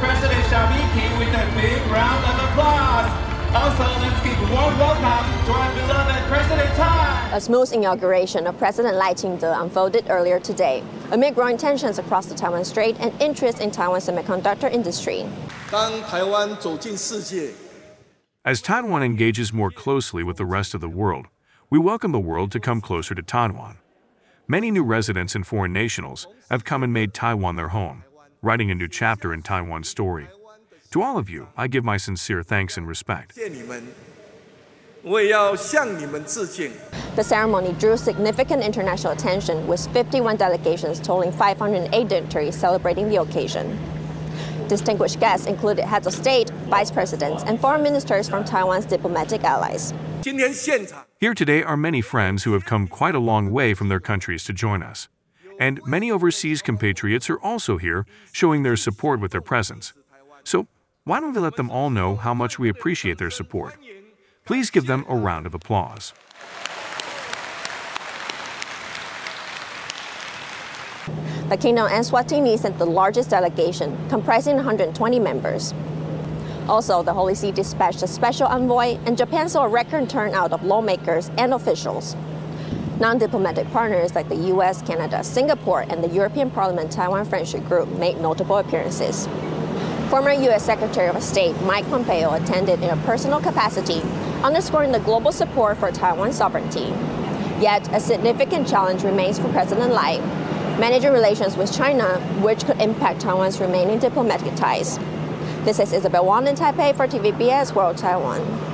President Hsiao Bi-khim with a big round of applause. Also, let's give a warm welcome to our beloved President Tai. A smooth inauguration of President Lai Ching-te unfolded earlier today, amid growing tensions across the Taiwan Strait and interest in Taiwan's semiconductor industry. As Taiwan engages more closely with the rest of the world, we welcome the world to come closer to Taiwan. Many new residents and foreign nationals have come and made Taiwan their home, writing a new chapter in Taiwan's story. To all of you, I give my sincere thanks and respect. The ceremony drew significant international attention, with 51 delegations totaling 508 dignitaries celebrating the occasion. Distinguished guests included heads of state, vice presidents, and foreign ministers from Taiwan's diplomatic allies. Here today are many friends who have come quite a long way from their countries to join us. And many overseas compatriots are also here, showing their support with their presence. So why don't we let them all know how much we appreciate their support? Please give them a round of applause. The Kingdom of Eswatini sent the largest delegation, comprising 120 members. Also, the Holy See dispatched a special envoy, and Japan saw a record turnout of lawmakers and officials. Non-diplomatic partners like the US, Canada, Singapore, and the European Parliament Taiwan Friendship Group made notable appearances. Former US Secretary of State Mike Pompeo attended in a personal capacity, underscoring the global support for Taiwan's sovereignty. Yet, a significant challenge remains for President Lai: managing relations with China, which could impact Taiwan's remaining diplomatic ties. This is Isabel Wong in Taipei for TVBS World Taiwan.